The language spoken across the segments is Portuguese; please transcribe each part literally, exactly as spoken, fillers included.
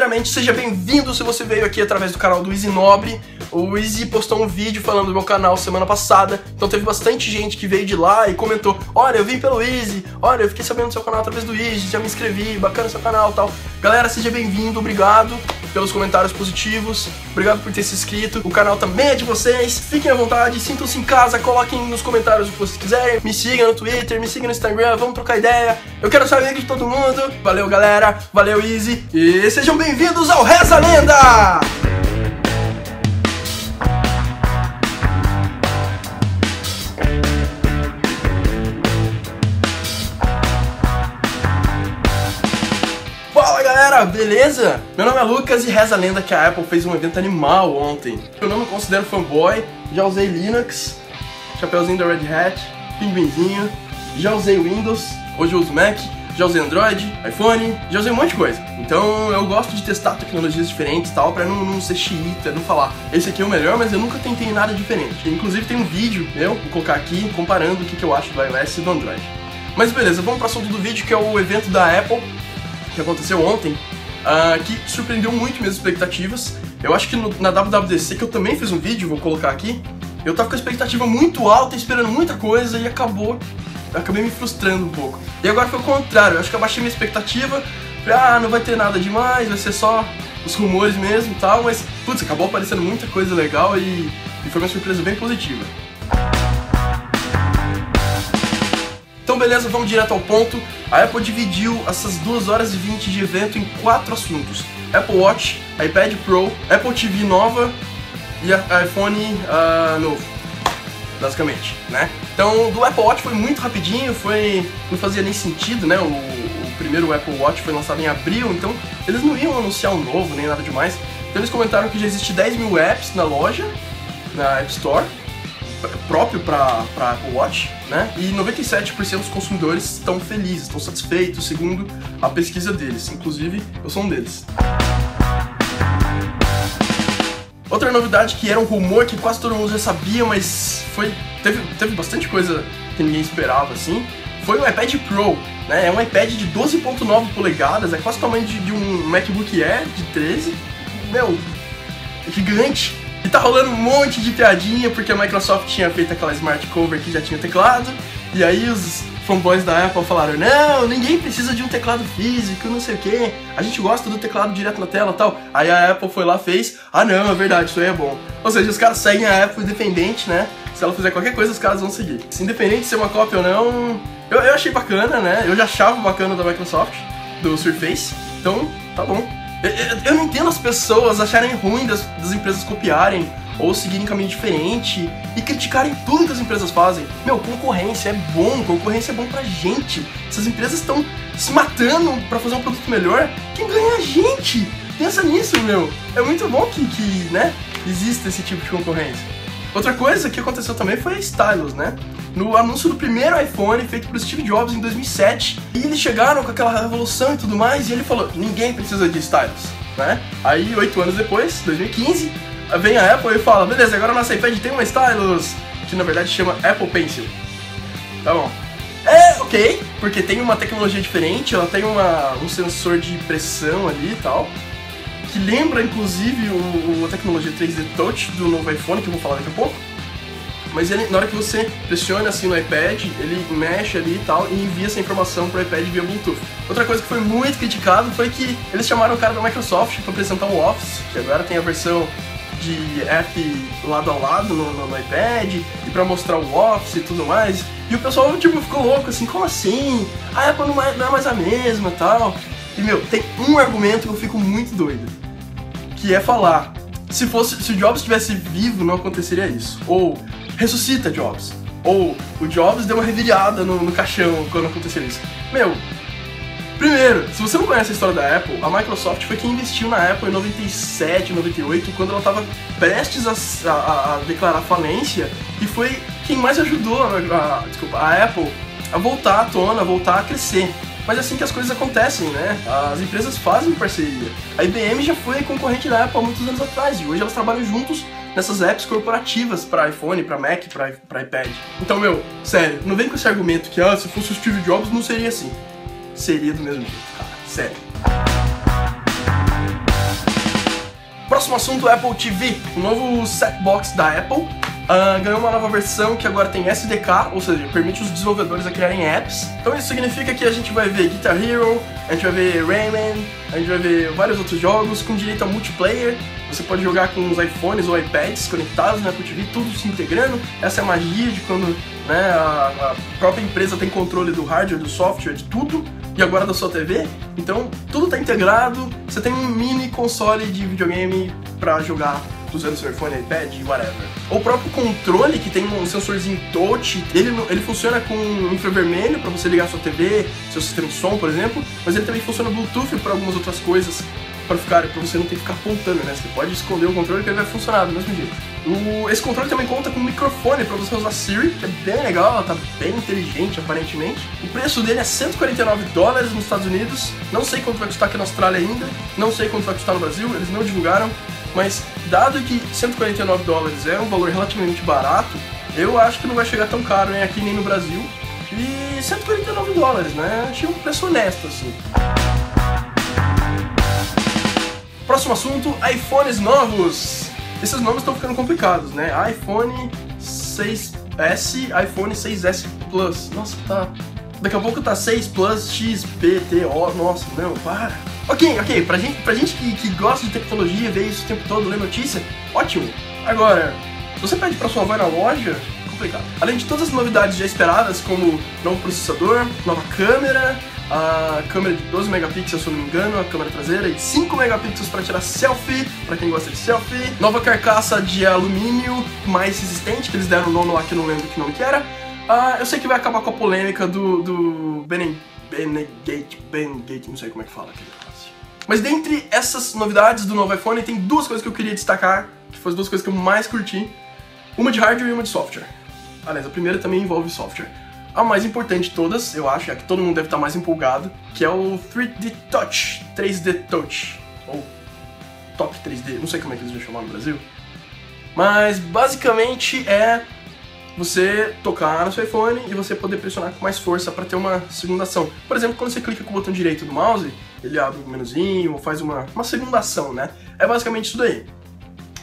Primeiramente, seja bem-vindo se você veio aqui através do canal do Easy Nobre. O Easy postou um vídeo falando do meu canal semana passada, então teve bastante gente que veio de lá e comentou: olha, eu vim pelo Easy, olha, eu fiquei sabendo do seu canal através do Easy, já me inscrevi, bacana seu canal e tal. Galera, seja bem-vindo, obrigado pelos comentários positivos, obrigado por ter se inscrito, o canal também é de vocês, fiquem à vontade, sintam-se em casa, coloquem nos comentários o que vocês quiserem, me sigam no Twitter, me sigam no Instagram, vamos trocar ideia, eu quero saber de todo mundo. Valeu, galera, valeu, Easy, e sejam bem-vindos ao Reza Lenda! Beleza? Meu nome é Lucas e reza a lenda que a Apple fez um evento animal ontem. Eu não me considero fanboy, já usei Linux, chapeuzinho da Red Hat, pinguinzinho, já usei Windows, hoje eu uso Mac, já usei Android, iPhone, já usei um monte de coisa. Então eu gosto de testar tecnologias diferentes e tal, pra não, não ser xiita, não falar esse aqui é o melhor, mas eu nunca tentei nada diferente. Inclusive tem um vídeo meu, vou colocar aqui, comparando o que eu acho do iOS e do Android. Mas beleza, vamos pro assunto do vídeo, que é o evento da Apple, que aconteceu ontem, uh, que surpreendeu muito minhas expectativas. Eu acho que no, na W W D C, que eu também fiz um vídeo, vou colocar aqui, eu tava com a expectativa muito alta, esperando muita coisa, e acabou, acabei me frustrando um pouco. E agora foi o contrário, eu acho que eu baixei minha expectativa, falei, ah, não vai ter nada demais, vai ser só os rumores mesmo e tal, mas, putz, acabou aparecendo muita coisa legal e, e foi uma surpresa bem positiva. Então beleza, vamos direto ao ponto. A Apple dividiu essas duas horas e vinte de evento em quatro assuntos: Apple Watch, iPad Pro, Apple T V nova e iPhone uh, novo, basicamente, né? Então, do Apple Watch foi muito rapidinho, foi, não fazia nem sentido, né? O, o primeiro Apple Watch foi lançado em abril, então eles não iam anunciar um novo, nem nada demais. Então eles comentaram que já existe dez mil apps na loja, na App Store, próprio para a Apple Watch, né? E noventa e sete por cento dos consumidores estão felizes, estão satisfeitos, segundo a pesquisa deles. Inclusive, eu sou um deles. Outra novidade que era um rumor que quase todo mundo já sabia, mas foi, teve, teve bastante coisa que ninguém esperava, assim, foi o iPad Pro, né? É um iPad de doze vírgula nove polegadas, é quase o tamanho de, de um MacBook Air de treze, meu, é gigante. E tá rolando um monte de piadinha, porque a Microsoft tinha feito aquela Smart Cover que já tinha teclado, e aí os fanboys da Apple falaram, não, ninguém precisa de um teclado físico, não sei o que, a gente gosta do teclado direto na tela e tal. Aí a Apple foi lá, fez, ah não, é verdade, isso aí é bom. Ou seja, os caras seguem a Apple independente, né? Se ela fizer qualquer coisa, os caras vão seguir. Independente de ser uma cópia ou não, eu, eu achei bacana, né? Eu já achava bacana da Microsoft, do Surface, então tá bom. Eu, eu, eu não entendo as pessoas acharem ruim das, das empresas copiarem ou seguirem caminho diferente e criticarem tudo que as empresas fazem. Meu, concorrência é bom, concorrência é bom pra gente. Essas empresas estão se matando pra fazer um produto melhor, quem ganha é a gente. Pensa nisso, meu. É muito bom que, que né, exista esse tipo de concorrência. Outra coisa que aconteceu também foi a Stylus, né? No anúncio do primeiro iPhone feito por Steve Jobs em dois mil e sete, e eles chegaram com aquela revolução e tudo mais, e ele falou, ninguém precisa de stylus, né? Aí, oito anos depois, dois mil e quinze, vem a Apple e fala, beleza, agora nosso iPad tem uma stylus, que na verdade chama Apple Pencil. Tá bom. É, ok, porque tem uma tecnologia diferente, ela tem uma, um sensor de pressão ali e tal, que lembra, inclusive, o, a tecnologia três D Touch do novo iPhone, que eu vou falar daqui a pouco. Mas ele, na hora que você pressiona assim no iPad, ele mexe ali e tal, e envia essa informação pro iPad via Bluetooth. Outra coisa que foi muito criticado foi que eles chamaram o cara da Microsoft para apresentar o Office, que agora tem a versão de app lado a lado no, no, no iPad, e para mostrar o Office e tudo mais. E o pessoal tipo, ficou louco, assim, como assim? A Apple não é, não é mais a mesma e tal. E meu, tem um argumento que eu fico muito doido, que é falar, se, fosse, se o Jobs estivesse vivo não aconteceria isso, ou ressuscita Jobs, ou o Jobs deu uma revirada no, no caixão quando aconteceu isso. Meu, primeiro, se você não conhece a história da Apple, a Microsoft foi quem investiu na Apple em noventa e sete, noventa e oito, quando ela estava prestes a, a, a declarar falência, e foi quem mais ajudou a, a, desculpa, a Apple a voltar à tona, a voltar a crescer. Mas é assim que as coisas acontecem, né? As empresas fazem parceria. A I B M já foi concorrente da Apple há muitos anos atrás, e hoje elas trabalham juntos nessas apps corporativas para iPhone, para Mac, para iPad. Então, meu, sério, não vem com esse argumento que, ah, se fosse o Steve Jobs não seria assim. Seria do mesmo jeito, cara, sério. Próximo assunto, Apple T V. O novo setbox da Apple uh, ganhou uma nova versão que agora tem S D K, ou seja, permite os desenvolvedores a criarem apps. Então isso significa que a gente vai ver Guitar Hero, a gente vai ver Rayman, a gente vai ver vários outros jogos com direito a multiplayer. Você pode jogar com os iPhones ou iPads conectados na Apple T V, tudo se integrando. Essa é a magia de quando, né, a, a própria empresa tem controle do hardware, do software, de tudo, e agora da sua T V. Então, tudo está integrado, você tem um mini console de videogame para jogar usando seu iPhone, iPad, whatever. O próprio controle, que tem um sensorzinho touch, ele, ele funciona com infravermelho para você ligar sua T V, seu sistema de som, por exemplo, mas ele também funciona Bluetooth para algumas outras coisas, para ficar, pra você não ter que ficar apontando, né? Você pode esconder o controle que ele vai funcionar do mesmo jeito. O, esse controle também conta com um microfone para você usar Siri, que é bem legal, ela tá bem inteligente, aparentemente. O preço dele é cento e quarenta e nove dólares nos Estados Unidos, não sei quanto vai custar aqui na Austrália ainda, não sei quanto vai custar no Brasil, eles não divulgaram, mas dado que cento e quarenta e nove dólares é um valor relativamente barato, eu acho que não vai chegar tão caro, nem aqui nem no Brasil. E cento e quarenta e nove dólares, né? Achei um preço honesto, assim. Próximo assunto, iPhones novos. Esses nomes estão ficando complicados, né? iPhone seis S, iPhone seis S Plus. Nossa, tá... Daqui a pouco tá seis Plus, X, P, T, O. Nossa, não, para. Ok, ok, pra gente, pra gente que, que gosta de tecnologia, vê isso o tempo todo, lê notícia, ótimo. Agora, se você pede pra sua avó na loja, complicado. Além de todas as novidades já esperadas, como novo processador, nova câmera, a câmera de doze megapixels, se eu não me engano, a câmera traseira, e cinco megapixels para tirar selfie, para quem gosta de selfie. Nova carcaça de alumínio mais resistente, que eles deram o nome lá que eu não lembro que nome que era. Ah, eu sei que vai acabar com a polêmica do, do Bene, Benegate, Benegate, não sei como é que fala aquele negócio. Mas dentre essas novidades do novo iPhone, tem duas coisas que eu queria destacar, que foram as duas coisas que eu mais curti. Uma de hardware e uma de software. Aliás, a primeira também envolve software. A mais importante de todas, eu acho, é a que todo mundo deve estar mais empolgado, que é o três D Touch, três D Touch, ou Top três D, não sei como é que eles vão chamar no Brasil. Mas basicamente é você tocar no seu iPhone e você poder pressionar com mais força para ter uma segunda ação. Por exemplo, quando você clica com o botão direito do mouse, ele abre um menuzinho ou faz uma, uma segunda ação, né? É basicamente isso daí.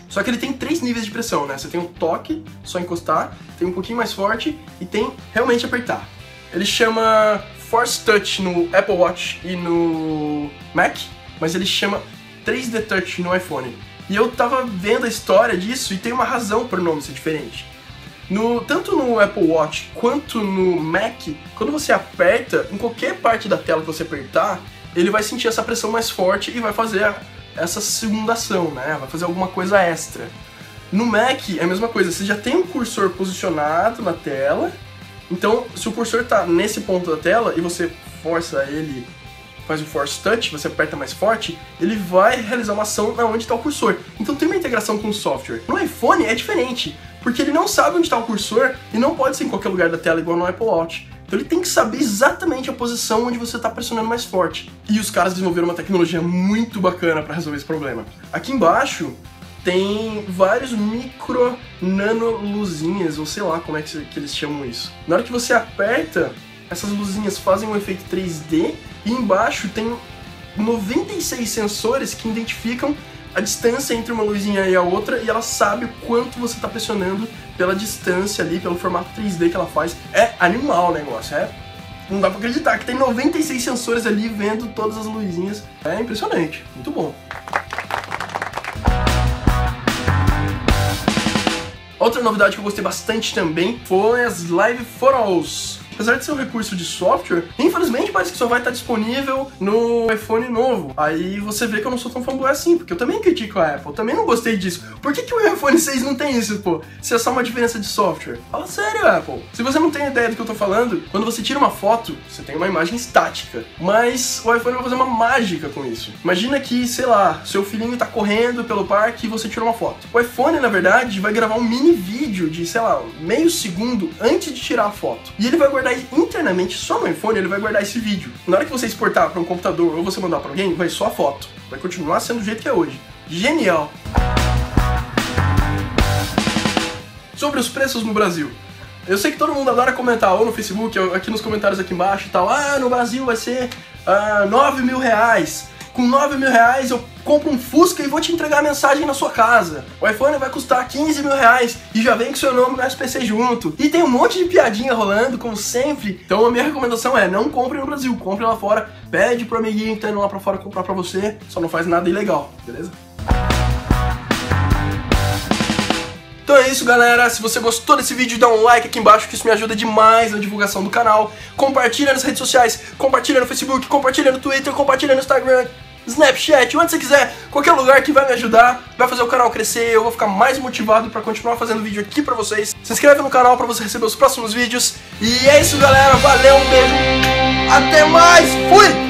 Só que ele tem três níveis de pressão, né? Você tem o toque, só encostar, tem um pouquinho mais forte e tem realmente apertar. Ele chama Force Touch no Apple Watch e no Mac, mas ele chama três D Touch no iPhone. E eu tava vendo a história disso e tem uma razão para o nome ser diferente. No, tanto no Apple Watch quanto no Mac, quando você aperta, em qualquer parte da tela que você apertar, ele vai sentir essa pressão mais forte e vai fazer a essa segunda ação, né? Vai fazer alguma coisa extra. No Mac é a mesma coisa, você já tem um cursor posicionado na tela, então se o cursor está nesse ponto da tela e você força ele, faz o Force Touch, você aperta mais forte, ele vai realizar uma ação na onde está o cursor. Então tem uma integração com o software. No iPhone é diferente, porque ele não sabe onde está o cursor e não pode ser em qualquer lugar da tela igual no Apple Watch. Então ele tem que saber exatamente a posição onde você está pressionando mais forte. E os caras desenvolveram uma tecnologia muito bacana para resolver esse problema. Aqui embaixo tem vários micro nanoluzinhas, ou sei lá como é que eles chamam isso. Na hora que você aperta, essas luzinhas fazem um efeito três D e embaixo tem noventa e seis sensores que identificam a distância entre uma luzinha e a outra, e ela sabe o quanto você está pressionando pela distância ali, pelo formato três D que ela faz. É animal o negócio, é... não dá pra acreditar que tem noventa e seis sensores ali vendo todas as luzinhas. É impressionante, muito bom. Outra novidade que eu gostei bastante também foi as Live Photos. Apesar de ser um recurso de software, infelizmente parece que só vai estar disponível no iPhone novo. Aí você vê que eu não sou tão fanboy assim, porque eu também critico a Apple, também não gostei disso. Por que que o iPhone seis não tem isso, pô? Se é só uma diferença de software. Fala sério, Apple. Se você não tem ideia do que eu tô falando, quando você tira uma foto, você tem uma imagem estática. Mas o iPhone vai fazer uma mágica com isso. Imagina que, sei lá, seu filhinho tá correndo pelo parque e você tirou uma foto. O iPhone, na verdade, vai gravar um mini vídeo de, sei lá, meio segundo antes de tirar a foto. E ele vai guardar internamente, só no iPhone, ele vai guardar esse vídeo. Na hora que você exportar para um computador ou você mandar para alguém, vai só a foto. Vai continuar sendo do jeito que é hoje. Genial! Sobre os preços no Brasil. Eu sei que todo mundo adora comentar, ou no Facebook, ou aqui nos comentários aqui embaixo e tal. Ah, no Brasil vai ser ah, nove mil reais. com nove mil reais eu compro um Fusca e vou te entregar a mensagem na sua casa. O iPhone vai custar quinze mil reais e já vem com seu nome no S P C junto. E tem um monte de piadinha rolando, como sempre. Então a minha recomendação é, não compre no Brasil, compre lá fora. Pede pro amiguinho que tá indo lá pra fora comprar pra você. Só não faz nada ilegal, beleza? Então é isso, galera, se você gostou desse vídeo, dá um like aqui embaixo, que isso me ajuda demais na divulgação do canal. Compartilha nas redes sociais, compartilha no Facebook, compartilha no Twitter, compartilha no Instagram, Snapchat, onde você quiser, qualquer lugar que vai me ajudar, vai fazer o canal crescer, eu vou ficar mais motivado pra continuar fazendo vídeo aqui pra vocês. Se inscreve no canal pra você receber os próximos vídeos. E é isso, galera, valeu, um beijo, até mais, fui!